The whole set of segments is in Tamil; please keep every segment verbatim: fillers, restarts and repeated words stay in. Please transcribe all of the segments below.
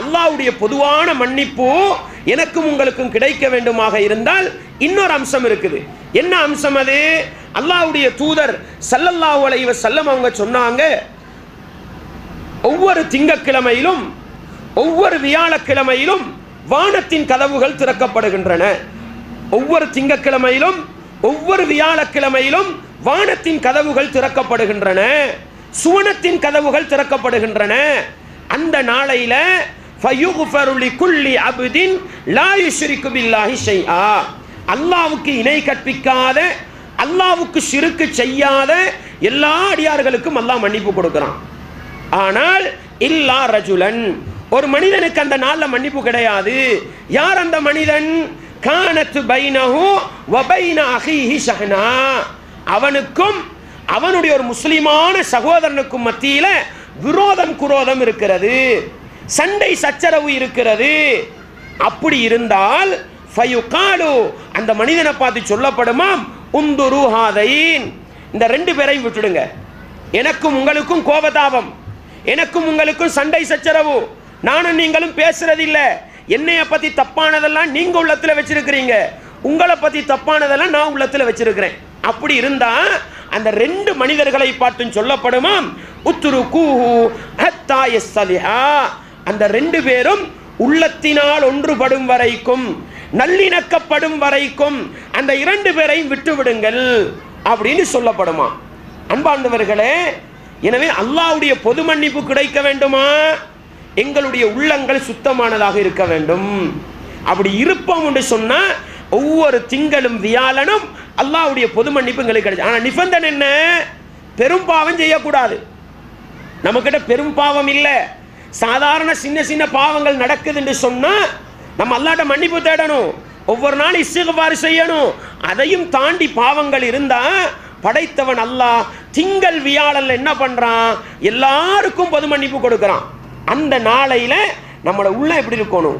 அல்லாஹ்வுடைய பொதுவான மன்னிப்பு எனக்கும் உங்களுக்கும் கிடைக்க வேண்டுமாக இருந்தால் இன்னொரு அம்சம் இருக்குது. என்ன அம்சம் அது? அல்லாஹ்வுடைய தூதர் ஸல்லல்லாஹு அலைஹி வஸல்லம் அவங்க சொன்னாங்க, ஒவ்வொரு திங்கட்கிழமையிலும் ஒவ்வொரு வியாழக்கிழமையிலும் வானத்தின் கதவுகள் திறக்கப்படுகின்றன. ஒவ்வொரு திங்கட்கிழமையிலும் ஒவ்வொரு வியாழக்கிழமையிலும் வானத்தின் கதவுகள் திறக்கப்படுகின்றன, சுவனத்தின் கதவுகள் திறக்கப்படுகின்றன. அந்த நாளையில ஃபயுஃபரு லிகுல்லி அப்தின் லா யுஷ்ரிகு பில்லாஹி ஷைஆ, அல்லாஹ்வுக்கு இணை கற்பிக்காத, அல்லாஹ்வுக்கு ஷிர்க் செய்யாத எல்லா அடியார்களுக்கும் அல்லாஹ் மன்னிப்பு கொடுக்கிறான். ஆனால் இல்லா ரஜுலன், ஒரு மனிதனுக்கு அந்த நாள்ல மன்னிப்பு கிடையாது. யார் அந்த மனிதன்? கானத் பைனஹு வ பைன அஹீஹி ஷஹனா, அவனுக்கும் அவனுடைய ஒரு முஸ்லிமான சகோதரனுக்கும் மத்தியில விரோதம் குரோதம் இருக்கிறது, சண்டை சச்சரவு இருக்கிறது. அப்படி இருந்தால் ஃபயுகாலு, அந்த மனிதனை பார்த்து சொல்லப்படுமாம், உந்துரு ஹாதைன், இந்த ரெண்டு பேரையும் விட்டுடுங்க, எனக்கும் உங்களுக்கும் கோபதாபம், எனக்கும் உங்களுக்கும் சண்டை சச்சரவு, நானும் நீங்களும் பேசுறதில்லை, என்னைய பத்தி தப்பானதெல்லாம் நீங்க உள்ளத்துல வச்சிருக்கிறீங்க, உங்களை பத்தி தப்பானதெல்லாம் நான் உள்ளத்துல வச்சிருக்கிறேன். அப்படி இருந்தா அந்த ரெண்டு மனிதர்களை பார்த்தும் சொல்லப்படுமாம், உத்ருகூஹு ஹத்தா யஸ்லிஹா, அந்த ரெண்டு பேரும் உள்ளத்தினால் ஒன்றுபடும் வரைக்கும், நல்லிணக்கப்படும் வரைக்கும் அந்த இரண்டு பேரையும் விட்டு விடுங்கள் அப்படின்னு சொல்லப்படுமா. அன்பார்ந்தவர்களே, எனவே அல்லாஹ்வுடைய பொது மன்னிப்பு கிடைக்க வேண்டுமா? எங்களுடைய உள்ளங்கள் சுத்தமானதாக இருக்க வேண்டும். அப்படி இருப்போம் என்று சொன்னா ஒவ்வொரு திங்களும் வியாழனும் அல்லாஹ்வுடைய பொது மன்னிப்பு எங்களுக்கு கிடைச்சு. ஆனால் நிபந்தனை என்ன? பெரும் பாவம் செய்யக்கூடாது. நம்மக்கிட்ட பெரும் பாவம் இல்லை, சாதாரண சின்ன சின்ன பாவங்கள் நடக்குது என்று சொன்னால் நம்ம அல்லாஹ்ட்ட மன்னிப்பு தேடணும், ஒவ்வொரு நாளும் இஸ்திக்ஃபார் செய்யணும். அதையும் தாண்டி பாவங்கள் இருந்தால் படைத்தவன் அல்லாஹ் திங்கள் வியாழன் என்ன பண்ணுறான்? எல்லாருக்கும் பொது மன்னிப்பு கொடுக்குறான். அந்த நாளையில் நம்மளோட உள்ள எப்படி இருக்கணும்?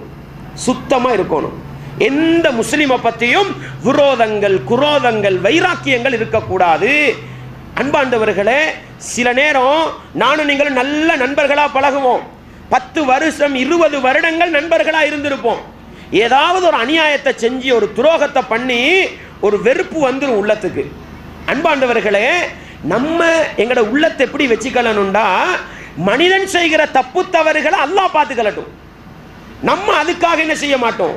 சுத்தமாக இருக்கணும். எந்த முஸ்லிமை பற்றியும் விரோதங்கள் குரோதங்கள் வைராக்கியங்கள் இருக்கக்கூடாது. அன்பாண்டவர்களே, சில நேரம் நானும் நீங்களும் நல்ல நண்பர்களாக பழகுவோம், பத்து வருஷம் இருபது வருடங்கள் நண்பர்களாக இருந்திருப்போம். ஏதாவது ஒரு அநியாயத்தை செஞ்சு ஒரு துரோகத்தை பண்ணி ஒரு வெறுப்பு வந்துடும் உள்ளத்துக்கு. அன்பாண்டவர்களே, நம்ம எங்களோட உள்ளத்தை எப்படி வச்சுக்கலனுண்டா, மனிதன் செய்கிற தப்பு தவறுகளை அல்லாஹ் பார்த்துக்கலட்டும், நம்ம அதுக்காக என்ன செய்ய மாட்டோம்,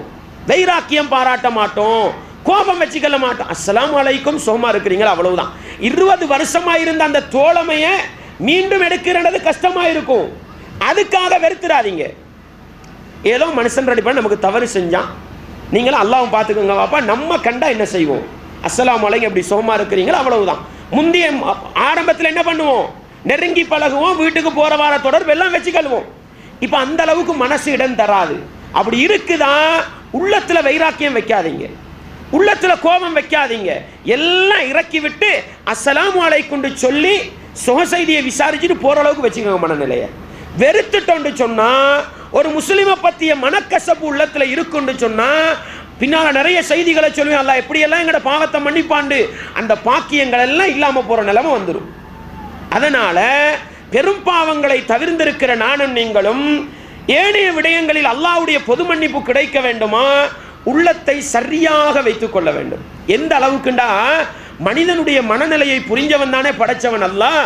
வைராக்கியம் பாராட்ட மாட்டோம், கோபம் வச்சுக்கல மாட்டோம். அஸ்ஸலாமு அலைக்கும் சுகமா இருக்கிறீங்களா, அவ்வளவுதான். இருபது வருஷமா இருந்த அந்த தோழமையை மீண்டும் எடுக்கிறது கஷ்டமா இருக்கும், அதுக்காக வெறுத்துறாதீங்க. ஏதோ மனுஷன் ரெடி பண்ண நமக்கு தவறு செஞ்சான், நீங்களும் அல்லாஹ்வும் பார்த்துக்கோங்க பாப்பா, நம்ம கண்டா என்ன செய்வோம், அஸ்ஸலாமு அலைக்கும் எப்படி சுகமா இருக்கிறீங்களா, அவ்வளவுதான். முந்தைய ஆரம்பத்தில் என்ன பண்ணுவோம், நெருங்கி பழகுவோம், வீட்டுக்கு போற வார தொடர்பு எல்லாம் வச்சுக்கழுவோம். இப்போ அந்த அளவுக்கு மனசு இடம் தராது. அப்படி இருக்குதான் உள்ளத்தில் வைராக்கியம் வைக்காதீங்க, உள்ளத்தில் கோபம் வைக்காதீங்க, எல்லாம் இறக்கி விட்டு அஸ்ஸலாமு அலைக்கும் சொல்லி சுகசெய்தியை விசாரிச்சுட்டு போகிற அளவுக்கு வச்சுக்கோங்க மனநிலையை. வெறுத்துட்டோன்னு சொன்னால், ஒரு முஸ்லிமை பற்றிய மனக்கசப்பு உள்ளத்தில் இருக்குன்னு சொன்னால், பின்னால் நிறைய செய்திகளை சொல்லுவேன், அல்ல எப்படியெல்லாம் எங்களோட பாவத்தை மன்னிப்பாண்டு, அந்த பாக்கியங்கள் எல்லாம் இல்லாமல் போகிற நிலைமை வந்துடும். அதனால் பெரும் பாவங்களை தவிர்த்திருக்கிற நானும் நீங்களும் ஏனைய விடயங்களில் அல்லாஹ்வுடைய பொது மன்னிப்பு கிடைக்க வேண்டுமா? உள்ளத்தை சரியாக வைத்துக் கொள்ள வேண்டும். எந்த அளவுக்குண்டா, மனிதனுடைய மனநிலையை புரிஞ்சவன் தானே படைச்சவன் அல்லாஹ்.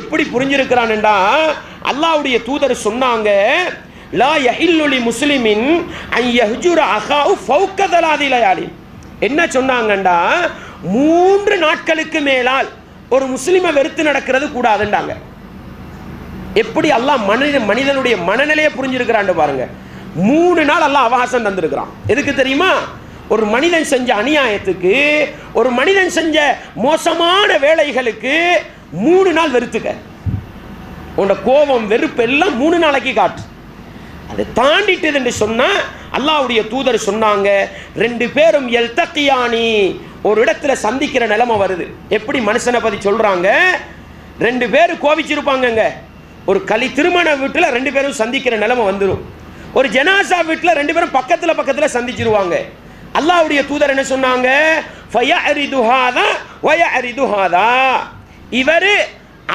எப்படி புரிஞ்சிருக்கிறான்டா, அல்லாஹ்வுடைய தூதர் சொன்னாங்க, லா யஹில்லு லி முஸ்லிமின் அன் யஹ்ஜுர அஹாஹு ஃபௌக தலாதி லயாலி. என்ன சொன்னாங்கண்டா, மூன்று நாட்களுக்கு மேலால் ஒரு முஸ்லிமை வெறுத்து நடக்கிறது கூடாதுன்றாங்க. எப்படி அல்லாஹ் மனித மனிதனுடைய மனநிலையை புரிஞ்சிருக்கிறான்னு பாருங்க. மூணு நாள் அல்லாஹ் அவகாசம் தந்திருக்கிறான். எதுக்கு தெரியுமா? ஒரு மனிதன் செஞ்ச அநியாயத்துக்கு, ஒரு மனிதன் செஞ்ச மோசமான வேலைகளுக்கு மூணு நாள் வெறுத்துக்க, உன்னோட கோபம் வெறுப்பு எல்லாம் மூணு நாளைக்கு காட்டு. அதை தாண்டிட்டது என்று சொன்னால் அல்லாஹ்வுடைய தூதர் சொன்னாங்க, ரெண்டு பேரும் எல்தக்கியானி, ஒரு இடத்துல சந்திக்கிற நிலைமை வருது. எப்படி மனுஷனை பற்றி சொல்கிறாங்க, ரெண்டு பேர் கோபிச்சிருப்பாங்கங்க, ஒரு கலி திருமண வீட்டில் ரெண்டு பேரும் சந்திக்கிற நிலைமை வந்துடும். ஒரு ஜனாசா வீட்டில் ரெண்டு பேரும் பக்கத்தில் பக்கத்தில் சந்திச்சிருவாங்க. அல்லாஹ்வுடைய தூதர் என்ன சொன்னாங்க, ஃபயரிது ஹாதா வயரிது ஹாதா, இவர்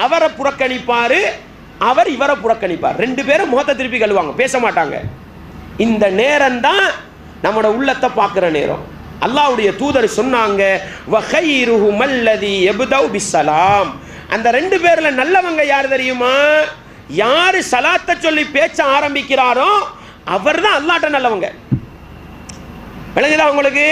அவரை புறக்கணிப்பார், அவர் இவரை புறக்கணிப்பார். ரெண்டு பேரும் முகத்தை திருப்பி கழுவாங்க, பேச மாட்டாங்க. இந்த நேரம் தான் நம்மளோட உள்ளத்தை பார்க்குற நேரம். அல்லாஹ்வுடைய தூதர் சொன்னாங்க, வஹைருஹும் அல்லதி யப்தௌ பிஸ்ஸலாம். அந்த ரெண்டு பேர்ல நல்லவங்க யார் தெரியுமா? யார் சலாத்தை சொல்லி பேச்ச ஆரம்பிக்கிறாரோ அவர் தான் அல்லாஹ்ட்ட நல்லவங்க. விளங்குதா உங்களுக்கு?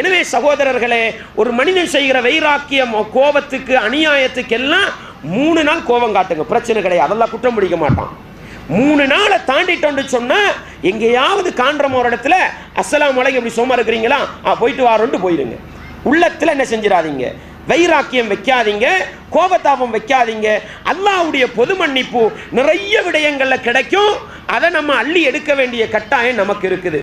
எனவே சகோதரர்களே, ஒரு மனிதன் செய்கிற வைராக்கியம், கோபத்துக்கு, அநியாயத்துக்கு எல்லாம் மூணு நாள் கோபம் காட்டுங்க, பிரச்சனை கிடையாது, அதெல்லாம் குற்றம் பிடிக்க மாட்டான். மூணு நாளை தாண்டிட்டோன்னு சொன்னால் எங்கேயாவது காண்றோம் ஒரு இடத்துல அஸ்ஸலாமு அலைக்கும் இப்படி சும்மா இருக்கிறீங்களா, ஆ போயிட்டு வாரோன்ட்டு போயிடுங்க. உள்ளத்தில் என்ன செஞ்சிடாதீங்க? வைராக்கியம் வைக்காதீங்க, கோபதாபம் வைக்காதீங்க. அல்லாஹ்வுடைய பொது மன்னிப்பு நிறைய விடயங்களில் கிடைக்கும். அதை நம்ம அள்ளி எடுக்க வேண்டிய கட்டாயம் நமக்கு இருக்குது.